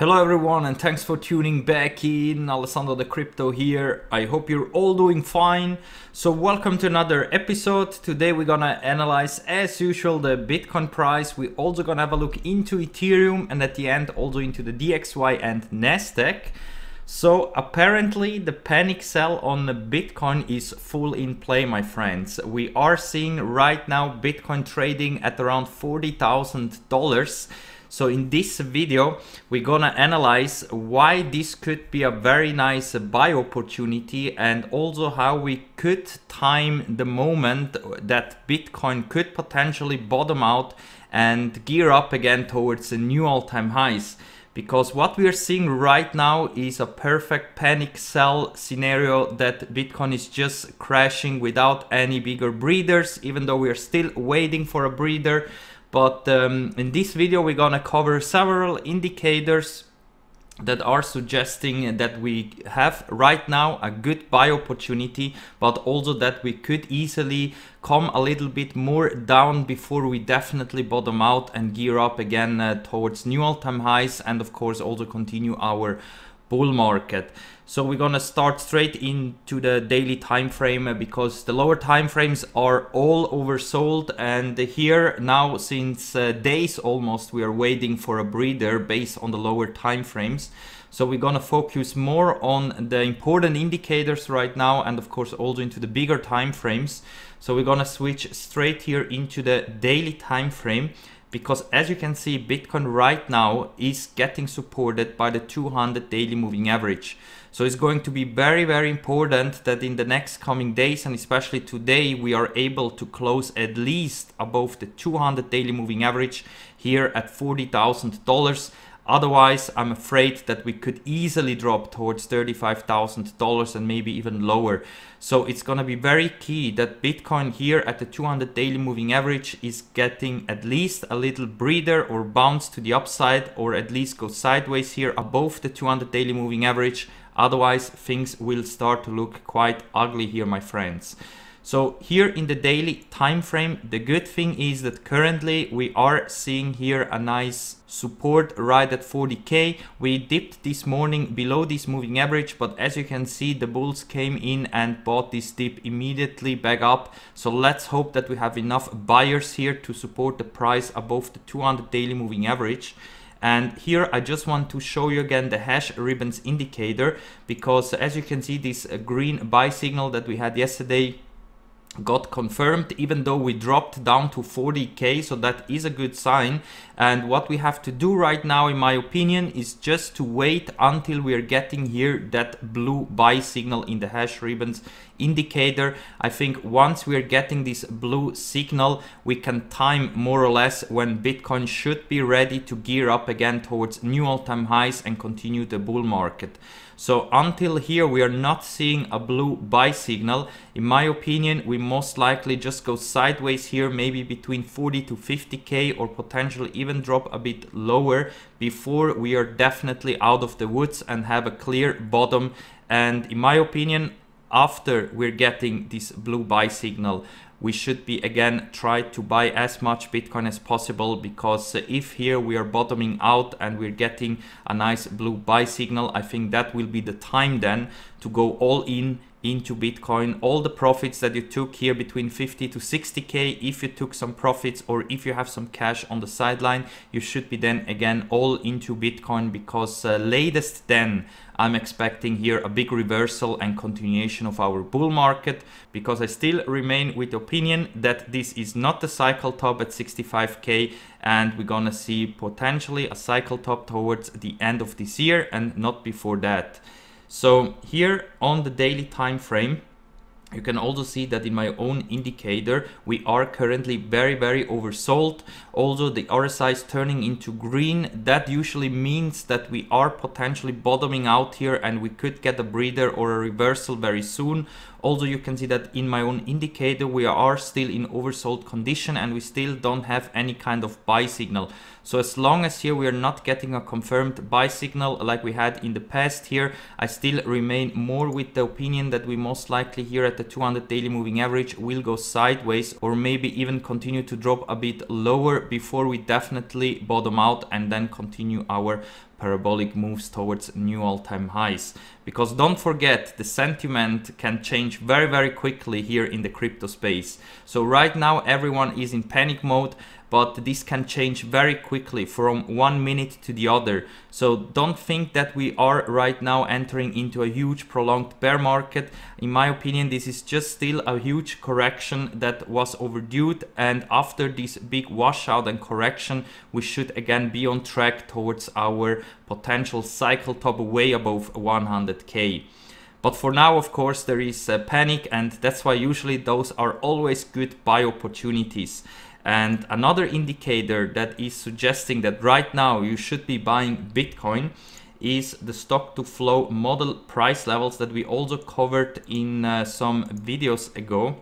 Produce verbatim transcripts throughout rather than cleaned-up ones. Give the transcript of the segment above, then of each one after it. Hello everyone, and thanks for tuning back in. Alessandro DeCrypto here. I hope you're all doing fine. So welcome to another episode. Today we're gonna analyze, as usual, the Bitcoin price. We're also gonna have a look into Ethereum and at the end also into the D X Y and Nasdaq. So apparently the panic sell on the Bitcoin is full in play, my friends. We are seeing right now Bitcoin trading at around forty thousand dollars. So in this video, we're gonna analyze why this could be a very nice buy opportunity and also how we could time the moment that Bitcoin could potentially bottom out and gear up again towards the new all-time highs. Because what we are seeing right now is a perfect panic sell scenario that Bitcoin is just crashing without any bigger breathers, even though we are still waiting for a breather. But um, in this video, we're gonna cover several indicators that are suggesting that we have right now a good buy opportunity, but also that we could easily come a little bit more down before we definitely bottom out and gear up again uh, towards new all-time highs, and of course also continue our bull market. So we're gonna start straight into the daily time frame, because the lower time frames are all oversold, and here now since uh, days almost we are waiting for a breather based on the lower time frames. So we're gonna focus more on the important indicators right now, and of course also into the bigger time frames. So we're gonna switch straight here into the daily time frame, because as you can see, Bitcoin right now is getting supported by the two hundred daily moving average. So it's going to be very, very important that in the next coming days, and especially today, we are able to close at least above the two hundred daily moving average here at forty thousand dollars. Otherwise, I'm afraid that we could easily drop towards thirty-five thousand dollars and maybe even lower. So it's gonna be very key that Bitcoin here at the two hundred daily moving average is getting at least a little breather or bounce to the upside, or at least go sideways here above the two hundred daily moving average. Otherwise, things will start to look quite ugly here, my friends. So here in the daily time frame, the good thing is that currently we are seeing here a nice support right at forty K. We dipped this morning below this moving average, but as you can see, the bulls came in and bought this dip immediately back up. So let's hope that we have enough buyers here to support the price above the two hundred daily moving average. And here I just want to show you again the hash ribbons indicator, because as you can see, this green buy signal that we had yesterday got confirmed, even though we dropped down to forty K. So that is a good sign, and what we have to do right now, in my opinion, is just to wait until we are getting here that blue buy signal in the hash ribbons indicator. I think once we are getting this blue signal, we can time more or less when Bitcoin should be ready to gear up again towards new all-time highs and continue the bull market. So until here we are not seeing a blue buy signal, in my opinion, we most likely just go sideways here, maybe between forty to fifty K, or potentially even drop a bit lower before we are definitely out of the woods and have a clear bottom. And in my opinion, after we're getting this blue buy signal, we should be again try to buy as much Bitcoin as possible, because if here we are bottoming out and we're getting a nice blue buy signal, I think that will be the time then to go all in into Bitcoin. All the profits that you took here between fifty to sixty K, if you took some profits or if you have some cash on the sideline, you should be then again all into Bitcoin, because uh, latest then I'm expecting here a big reversal and continuation of our bull market, because I still remain with the opinion that this is not the cycle top at sixty-five K, and we're gonna see potentially a cycle top towards the end of this year and not before that. So here on the daily time frame, you can also see that in my own indicator, we are currently very, very oversold. Also, the R S I is turning into green. That usually means that we are potentially bottoming out here and we could get a breather or a reversal very soon. Also, you can see that in my own indicator, we are still in oversold condition and we still don't have any kind of buy signal. So as long as here we are not getting a confirmed buy signal like we had in the past here, I still remain more with the opinion that we most likely here at the two hundred daily moving average will go sideways, or maybe even continue to drop a bit lower before we definitely bottom out and then continue our parabolic moves towards new all-time highs. Because don't forget, the sentiment can change very, very quickly here in the crypto space. So right now everyone is in panic mode, but this can change very quickly from one minute to the other. So don't think that we are right now entering into a huge prolonged bear market. In my opinion, this is just still a huge correction that was overdue, and after this big washout and correction, we should again be on track towards our potential cycle top way above one hundred K. But for now, of course, there is a panic, and that's why usually those are always good buy opportunities. And another indicator that is suggesting that right now you should be buying Bitcoin is the stock to flow model price levels that we also covered in uh, some videos ago.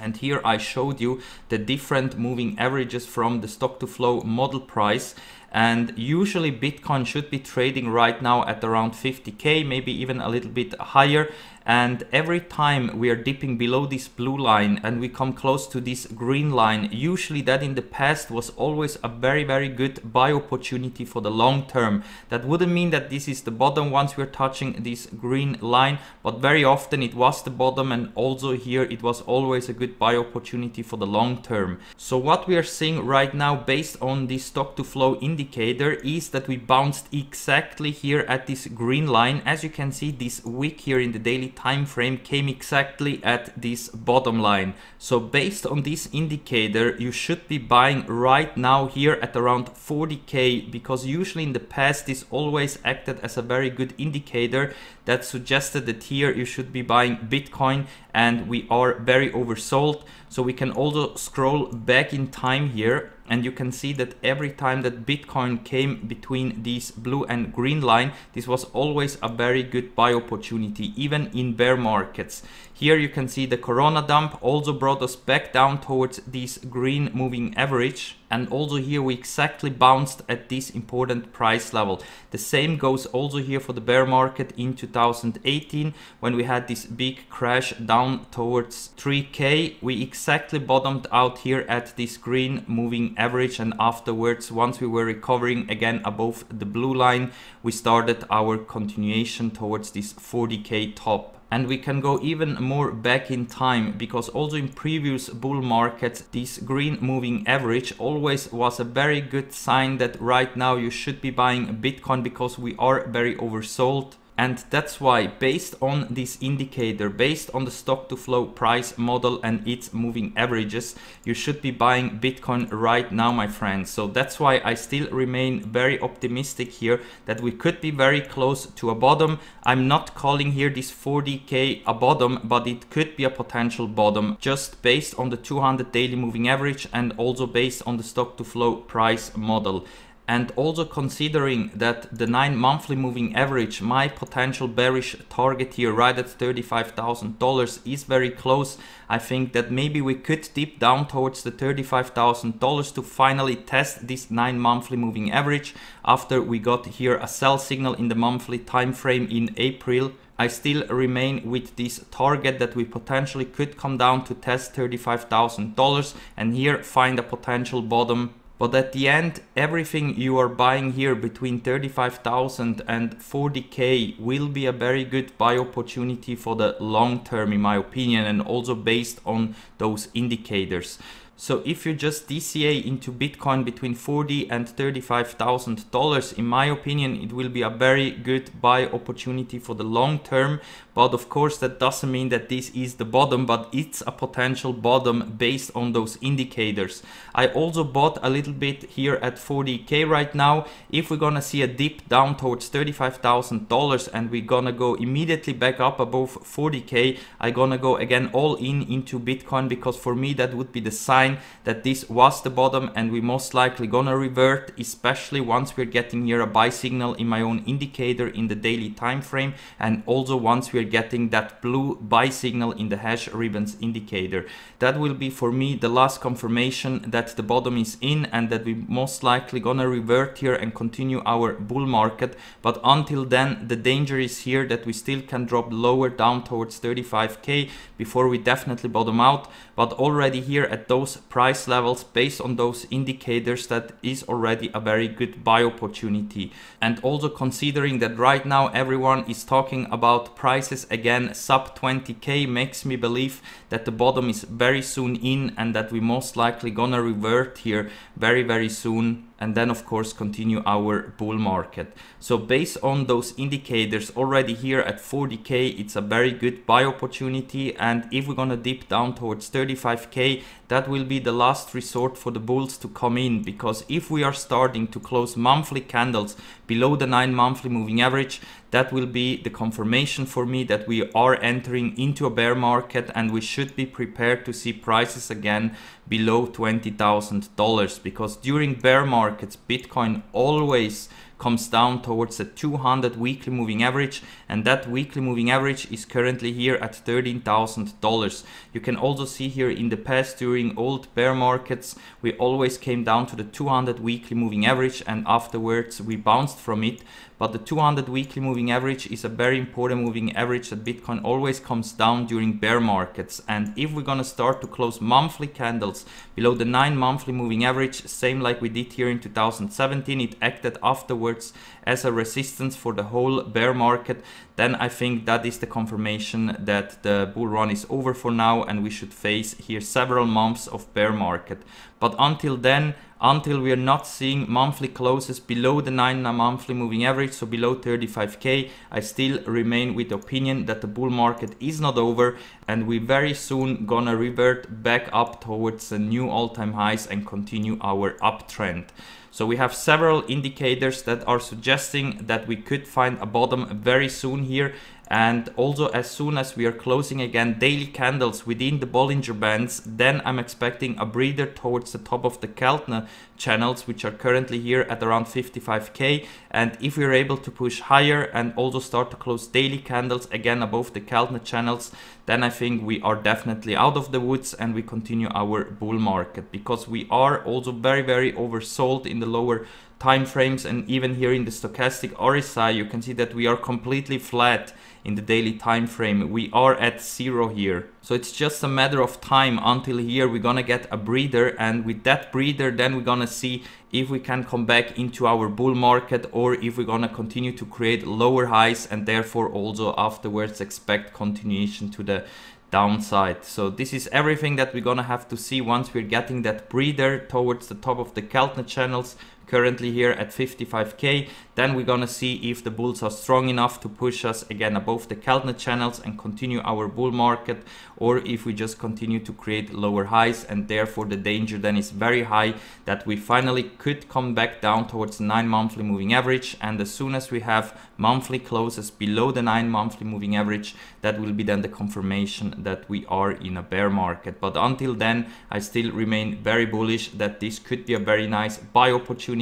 And here I showed you the different moving averages from the stock to flow model price. And usually Bitcoin should be trading right now at around fifty K, maybe even a little bit higher. And every time we are dipping below this blue line and we come close to this green line, usually that in the past was always a very, very good buy opportunity for the long term. That wouldn't mean that this is the bottom once we're touching this green line, but very often it was the bottom, and also here it was always a good buy opportunity for the long term. So what we are seeing right now based on this stock to flow indicator is that we bounced exactly here at this green line. As you can see, this wick here in the daily time frame came exactly at this bottom line. So based on this indicator, you should be buying right now here at around forty K, because usually in the past this always acted as a very good indicator that suggested that here you should be buying Bitcoin, and we are very oversold. So we can also scroll back in time here, and you can see that every time that Bitcoin came between this blue and green line, this was always a very good buy opportunity, even in bear markets. Here you can see the Corona dump also brought us back down towards this green moving average. And also here we exactly bounced at this important price level. The same goes also here for the bear market in two thousand eighteen, when we had this big crash down towards three K. We exactly bottomed out here at this green moving average, and afterwards, once we were recovering again above the blue line, we started our continuation towards this forty K top. And we can go even more back in time, because also in previous bull markets, this green moving average always was a very good sign that right now you should be buying Bitcoin, because we are very oversold. And that's why, based on this indicator, based on the stock to flow price model and its moving averages, you should be buying Bitcoin right now, my friends. So that's why I still remain very optimistic here that we could be very close to a bottom. I'm not calling here this forty K a bottom, but it could be a potential bottom, just based on the two hundred daily moving average and also based on the stock to flow price model. And also considering that the nine monthly moving average, my potential bearish target here right at thirty-five thousand dollars is very close, I think that maybe we could dip down towards the thirty-five thousand dollars to finally test this nine monthly moving average. After we got here a sell signal in the monthly time frame in April, I still remain with this target that we potentially could come down to test thirty-five thousand dollars and here find a potential bottom. But at the end, everything you are buying here between thirty-five thousand and forty K will be a very good buy opportunity for the long term, in my opinion, and also based on those indicators. So if you just D C A into Bitcoin between forty and thirty-five thousand dollars, in my opinion, it will be a very good buy opportunity for the long term. But of course, that doesn't mean that this is the bottom, but it's a potential bottom based on those indicators. I also bought a little bit here at forty K right now. If we're gonna see a dip down towards thirty-five thousand dollars and we're gonna go immediately back up above forty K, I'm gonna go again all in into Bitcoin, because for me, that would be the sign that this was the bottom and we most likely gonna revert, especially once we're getting here a buy signal in my own indicator in the daily time frame, and also once we're getting that blue buy signal in the hash ribbons indicator. That will be for me the last confirmation that the bottom is in and that we most likely gonna revert here and continue our bull market. But until then, the danger is here that we still can drop lower down towards thirty-five K before we definitely bottom out. But already here at those price levels based on those indicators, that is already a very good buy opportunity. And also considering that right now everyone is talking about prices again sub twenty K, makes me believe that the bottom is very soon in and that we most likely gonna revert here very very soon, and then of course continue our bull market. So based on those indicators already here at forty K, it's a very good buy opportunity. And if we're gonna dip down towards thirty-five K, that will be the last resort for the bulls to come in, because if we are starting to close monthly candles below the nine monthly moving average, that will be the confirmation for me that we are entering into a bear market, and we should be prepared to see prices again below twenty thousand dollars, because during bear markets Bitcoin always comes down towards the two hundred weekly moving average, and that weekly moving average is currently here at thirteen thousand dollars. You can also see here in the past during old bear markets we always came down to the two hundred weekly moving average and afterwards we bounced from it. But the two hundred weekly moving average is a very important moving average that Bitcoin always comes down during bear markets. And if we're gonna start to close monthly candles below the nine monthly moving average, same like we did here in two thousand seventeen, it acted afterwards as a resistance for the whole bear market, then I think that is the confirmation that the bull run is over for now and we should face here several months of bear market. But until then, until we are not seeing monthly closes below the nine monthly moving average, so below thirty-five K, I still remain with the opinion that the bull market is not over and we very soon gonna revert back up towards the new all-time highs and continue our uptrend. So we have several indicators that are suggesting that we could find a bottom very soon here. And also as soon as we are closing again daily candles within the Bollinger Bands, then I'm expecting a breather towards the top of the Keltner channels, which are currently here at around fifty-five K. And if we're able to push higher and also start to close daily candles again above the Keltner channels, then I think we are definitely out of the woods and we continue our bull market, because we are also very very oversold in the lower time frames. And even here in the stochastic R S I you can see that we are completely flat in the daily time frame. We are at zero here, so it's just a matter of time until here we're gonna get a breather, and with that breather then we're gonna see if we can come back into our bull market or if we're gonna continue to create lower highs and therefore also afterwards expect continuation to the downside. So this is everything that we're gonna have to see once we're getting that breather towards the top of the Keltner channels, currently here at fifty-five K. Then we're gonna see if the bulls are strong enough to push us again above the Keltner channels and continue our bull market, or if we just continue to create lower highs, and therefore the danger then is very high that we finally could come back down towards the nine monthly moving average. And as soon as we have monthly closes below the nine monthly moving average, that will be then the confirmation that we are in a bear market. But until then I still remain very bullish that this could be a very nice buy opportunity,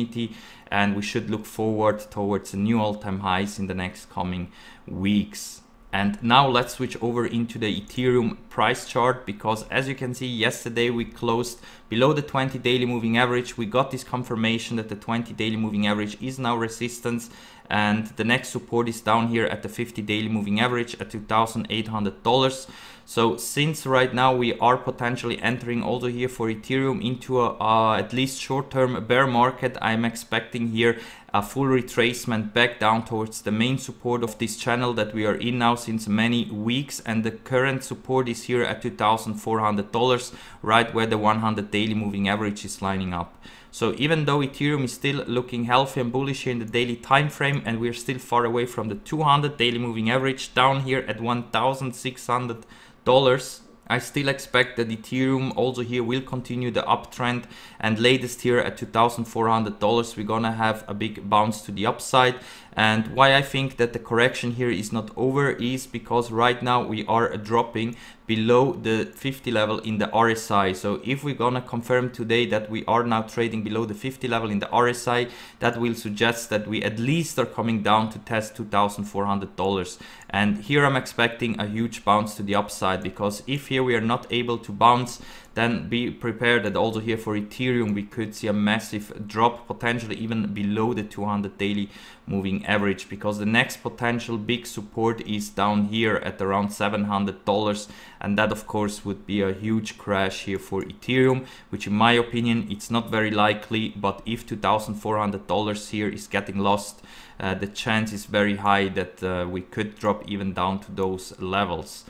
and we should look forward towards the new all-time highs in the next coming weeks. And now let's switch over into the Ethereum price chart, because as you can see yesterday we closed below the twenty daily moving average. We got this confirmation that the twenty daily moving average is now resistance, and the next support is down here at the fifty daily moving average at two thousand eight hundred dollars. So since right now we are potentially entering also here for Ethereum into a uh, at least short-term bear market, I'm expecting here a full retracement back down towards the main support of this channel that we are in now since many weeks, and the current support is here at two thousand four hundred dollars, right where the one hundred daily moving average is lining up. So even though Ethereum is still looking healthy and bullish here in the daily time frame, and we're still far away from the two hundred daily moving average down here at one thousand six hundred dollars, I still expect that Ethereum also here will continue the uptrend, and latest here at two thousand four hundred dollars we're gonna have a big bounce to the upside. And why I think that the correction here is not over is because right now we are dropping below the fifty level in the R S I. So if we're gonna confirm today that we are now trading below the fifty level in the R S I, that will suggest that we at least are coming down to test two thousand four hundred dollars. And here I'm expecting a huge bounce to the upside, because if here here we are not able to bounce, then be prepared that also here for Ethereum we could see a massive drop, potentially even below the two hundred daily moving average, because the next potential big support is down here at around seven hundred dollars, and that of course would be a huge crash here for Ethereum, which in my opinion it's not very likely, but if two thousand four hundred dollars here is getting lost, uh, the chance is very high that uh, we could drop even down to those levels.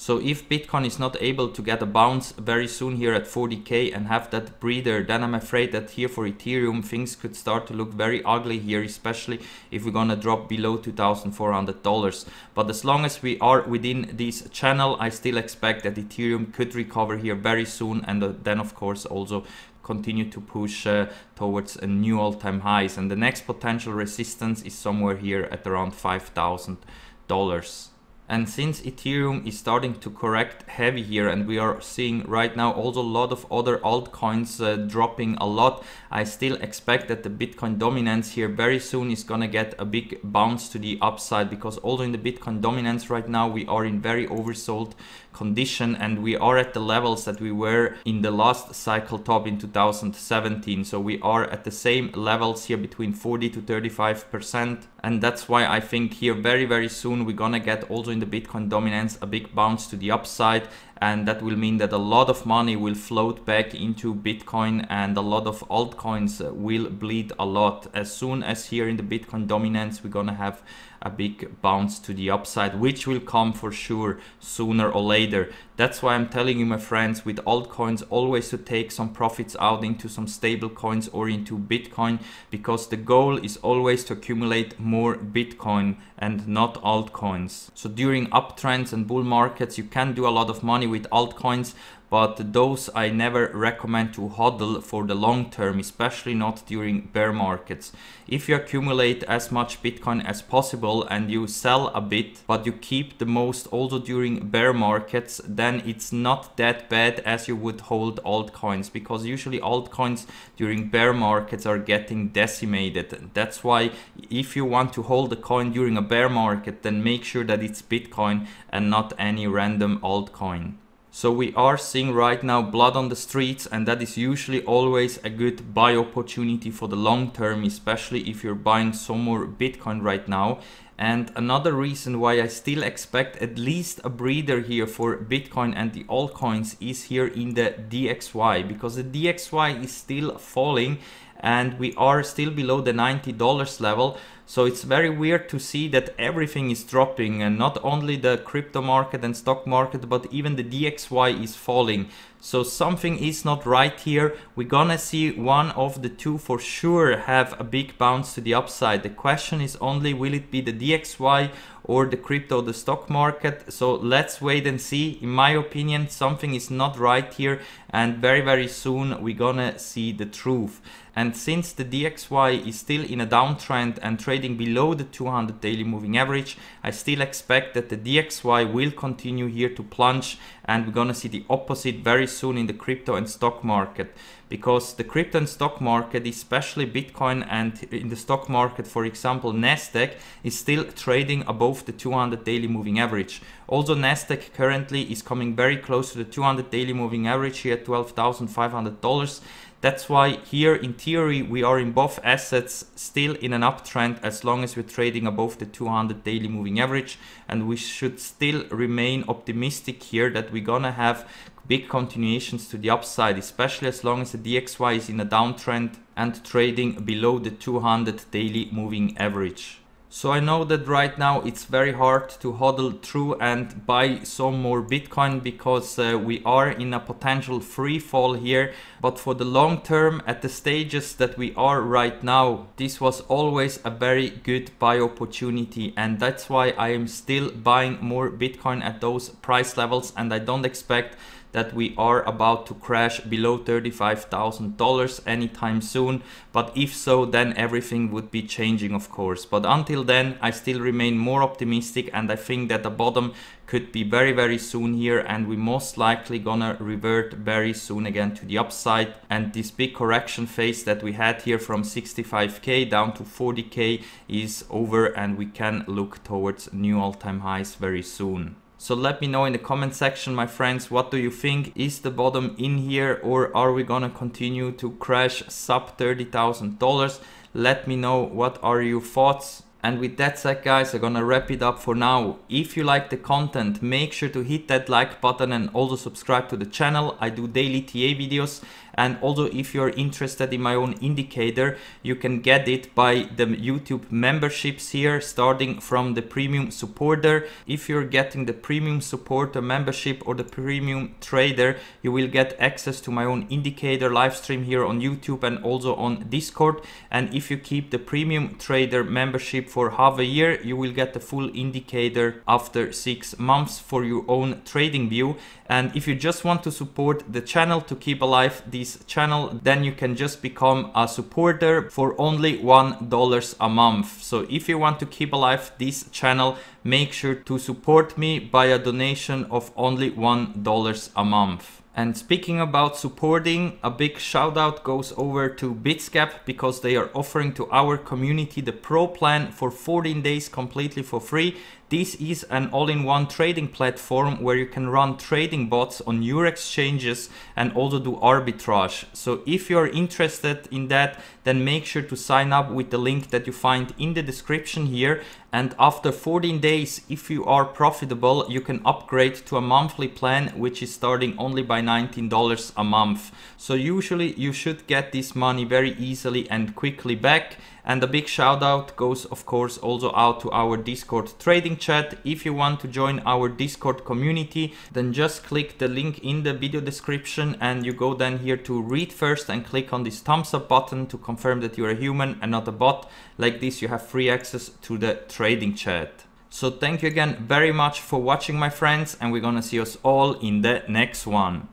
So if Bitcoin is not able to get a bounce very soon here at forty K and have that breather, then I'm afraid that here for Ethereum things could start to look very ugly here, especially if we're gonna drop below two thousand four hundred dollars. But as long as we are within this channel, I still expect that Ethereum could recover here very soon, and then of course also continue to push uh, towards a new all-time highs. And the next potential resistance is somewhere here at around five thousand dollars. And since Ethereum is starting to correct heavy here, and we are seeing right now also a lot of other altcoins uh, dropping a lot, I still expect that the Bitcoin dominance here very soon is gonna get a big bounce to the upside, because also in the Bitcoin dominance right now we are in very oversold condition, and we are at the levels that we were in the last cycle top in two thousand seventeen. So we are at the same levels here between forty to thirty-five percent, and that's why I think here very very soon we're gonna get also in the Bitcoin dominance a big bounce to the upside, and that will mean that a lot of money will float back into Bitcoin, and a lot of altcoins will bleed a lot as soon as here in the Bitcoin dominance we're gonna have a big bounce to the upside, which will come for sure sooner or later. That's why I'm telling you, my friends, with altcoins always to take some profits out into some stable coins or into Bitcoin, because the goal is always to accumulate more Bitcoin and not altcoins. So during uptrends and bull markets you can do a lot of money with altcoins, but those I never recommend to hodl for the long term, especially not during bear markets. If you accumulate as much Bitcoin as possible and you sell a bit, but you keep the most also during bear markets, then it's not that bad as you would hold altcoins, because usually altcoins during bear markets are getting decimated. That's why if you want to hold a coin during a bear market, then make sure that it's Bitcoin and not any random altcoin. So we are seeing right now blood on the streets, and that is usually always a good buy opportunity for the long term, especially if you're buying some more Bitcoin right now. And another reason why I still expect at least a breather here for Bitcoin and the altcoins is here in the D X Y, because the D X Y is still falling and we are still below the ninety dollar level. So it's very weird to see that everything is dropping, and not only the crypto market and stock market, but even the D X Y is falling. So something is not right here. We're gonna see one of the two for sure have a big bounce to the upside. The question is only, will it be the D X Y or the crypto, the stock market? So let's wait and see. In my opinion, something is not right here, and very very soon we're gonna see the truth. And since the D X Y is still in a downtrend and trading below the two hundred daily moving average, I still expect that the D X Y will continue here to plunge, and we're gonna see the opposite very soon in the crypto and stock market. Because the crypto and stock market, especially Bitcoin, and in the stock market, for example, Nasdaq is still trading above the two hundred daily moving average. Also, Nasdaq currently is coming very close to the two hundred daily moving average here at twelve thousand five hundred dollars. That's why here in theory we are in both assets still in an uptrend as long as we're trading above the two hundred daily moving average, and we should still remain optimistic here that we're gonna have big continuations to the upside, especially as long as the D X Y is in a downtrend and trading below the two hundred daily moving average. So I know that right now it's very hard to hodl through and buy some more Bitcoin, because uh, we are in a potential free fall here, but for the long term at the stages that we are right now, this was always a very good buy opportunity, and that's why I am still buying more Bitcoin at those price levels, and I don't expect that we are about to crash below thirty-five thousand dollars anytime soon, but if so, then everything would be changing, of course. But until then, I still remain more optimistic, and I think that the bottom could be very very soon here, and we most likely gonna revert very soon again to the upside, and this big correction phase that we had here from sixty-five K down to forty K is over, and we can look towards new all-time highs very soon. So let me know in the comment section, my friends, what do you think? Is the bottom in here, or are we gonna continue to crash sub thirty thousand dollars? Let me know what are your thoughts. And with that said, guys, I'm gonna wrap it up for now. If you like the content, make sure to hit that like button and also subscribe to the channel. I do daily T A videos. And also, if you're interested in my own indicator, you can get it by the YouTube memberships here, starting from the premium supporter. If you're getting the premium supporter membership or the premium trader, you will get access to my own indicator live stream here on YouTube and also on Discord. And if you keep the premium trader membership for half a year, you will get the full indicator after six months for your own trading view. And if you just want to support the channel to keep alive these channel, then you can just become a supporter for only one dollar a month. So if you want to keep alive this channel, make sure to support me by a donation of only one dollar a month. And speaking about supporting, a big shout out goes over to Bitsgap, because they are offering to our community the Pro plan for fourteen days completely for free. This is an all-in-one trading platform where you can run trading bots on your exchanges and also do arbitrage. So if you're interested in that, then make sure to sign up with the link that you find in the description here. And after fourteen days, if you are profitable, you can upgrade to a monthly plan, which is starting only by nineteen dollars a month. So usually you should get this money very easily and quickly back. And a big shout out goes, of course, also out to our Discord trading chat. If you want to join our Discord community, then just click the link in the video description, and you go then here to read first and click on this thumbs up button to confirm that you're a human and not a bot. Like this, you have free access to the trading chat. So thank you again very much for watching, my friends, and we're gonna see us all in the next one.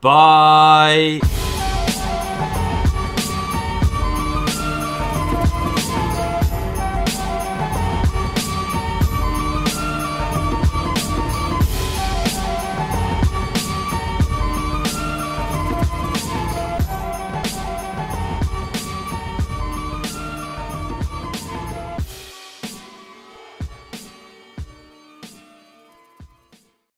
Bye.